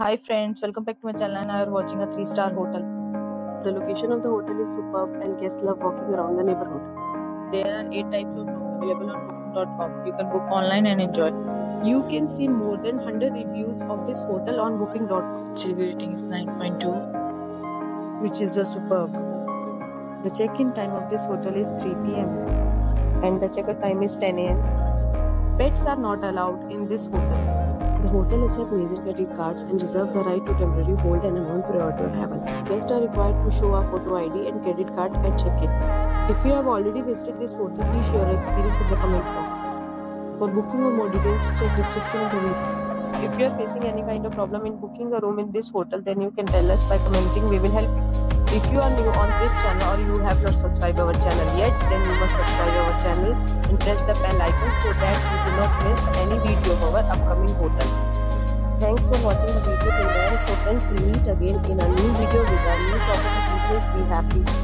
Hi friends, welcome back to my channel, and now you are watching a 3-star hotel. The location of the hotel is superb and guests love walking around the neighborhood. There are 8 types of rooms available on booking.com. You can book online and enjoy. You can see more than 100 reviews of this hotel on booking.com. Review rating is 9.2, which is the superb. The check-in time of this hotel is 3 p.m. and the check-out time is 10 a.m. Pets are not allowed in this hotel. The hotel accepts major credit cards and reserves the right to temporarily hold an amount prior to arrival. Guests are required to show a photo ID and credit card at check-in. If you have already visited this hotel, please share your experience in the comment box. For booking or more details, check description of the video. If you are facing any kind of problem in booking a room in this hotel, then you can tell us by commenting. We will help you. If you are new on this channel or you have not subscribed our channel yet, then you must subscribe our channel and press the bell icon so that you do not miss any video of our upcoming hotel. Thanks for watching the video till now. So friends, we'll meet again in a new video with our new property pieces. Be happy.